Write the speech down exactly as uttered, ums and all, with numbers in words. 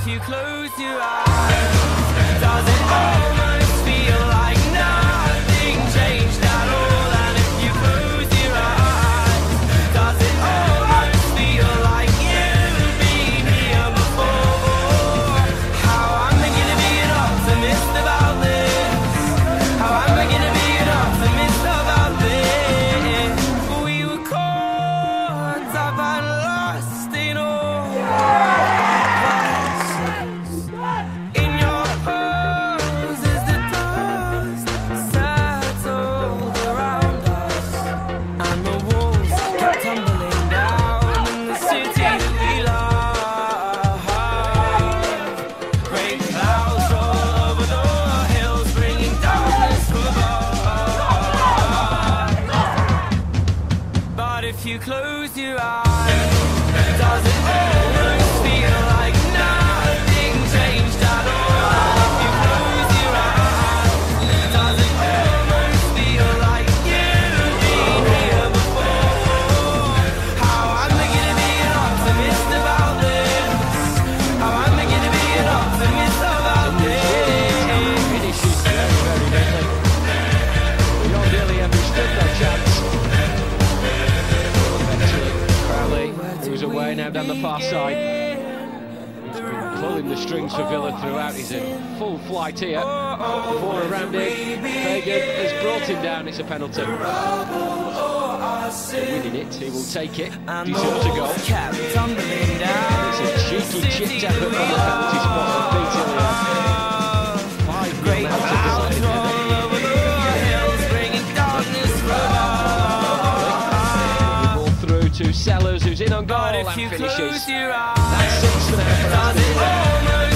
if you close your eyes. Does it almost feel like nothing changed at all? And if you close your eyes, does it almost feel like you've been here before? How am I gonna be an optimist about this? How am I gonna be an optimist about this? We were caught up and lost in all. Yeah. If you close your eyes, does it almost feel like nothing changed at all? If you close your eyes, does it almost feel like you've been here before? How am I gonna be an optimist about this? How am I gonna be an optimist about this? Finish this very badly. We don't really understood that chance. Away now down the far side. He's been pulling the strings for Villa throughout. He's in full flight here. Before around it, Fagan has brought him down. It's a penalty. Winning it, he will take it. Deserves a goal. It's a cheeky chipped effort from the penalty spot. Five great out. To Sellers, who's in on goal and finishes. That's six for them.